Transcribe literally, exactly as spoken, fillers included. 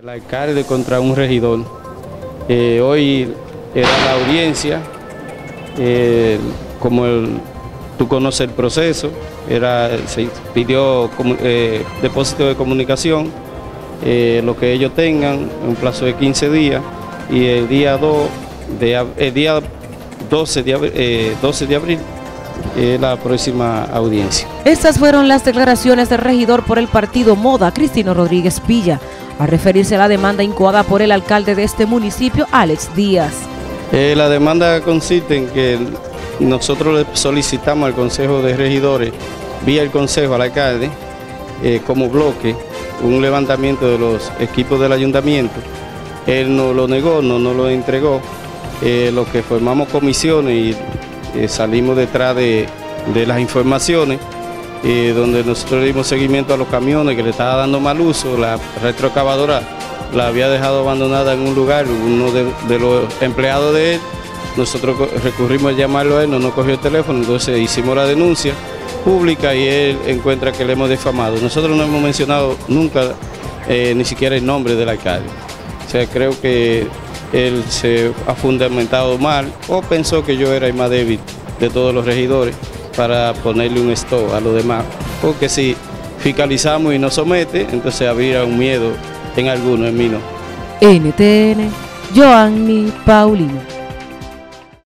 El alcalde contra un regidor. Eh, hoy era la audiencia, eh, como el, tú conoces el proceso, era, se pidió eh, depósito de comunicación, eh, lo que ellos tengan, un plazo de quince días, y el día, dos de, el día doce de, eh, doce de abril, Eh, la próxima audiencia. Estas fueron las declaraciones del regidor por el partido Moda, Cristino Rodríguez Villa, a referirse a la demanda incoada por el alcalde de este municipio, Alex Díaz. Eh, la demanda consiste en que nosotros le solicitamos al Consejo de Regidores, vía el Consejo al alcalde, eh, como bloque, un levantamiento de los equipos del ayuntamiento. Él no lo negó, no nos lo entregó. Eh, lo que formamos comisiones y Eh, salimos detrás de, de las informaciones, eh, donde nosotros dimos seguimiento a los camiones que le estaba dando mal uso. La retroexcavadora la había dejado abandonada en un lugar, uno de, de los empleados de él. Nosotros recurrimos a llamarlo a él, no nos cogió el teléfono, entonces hicimos la denuncia pública y él encuentra que le hemos difamado. Nosotros no hemos mencionado nunca eh, ni siquiera el nombre del alcalde. O sea, creo que él se ha fundamentado mal o pensó que yo era el más débil de todos los regidores para ponerle un stop a los demás, porque si fiscalizamos y nos somete, entonces habría un miedo en algunos, en mí no. N T N, Joanny Paulino.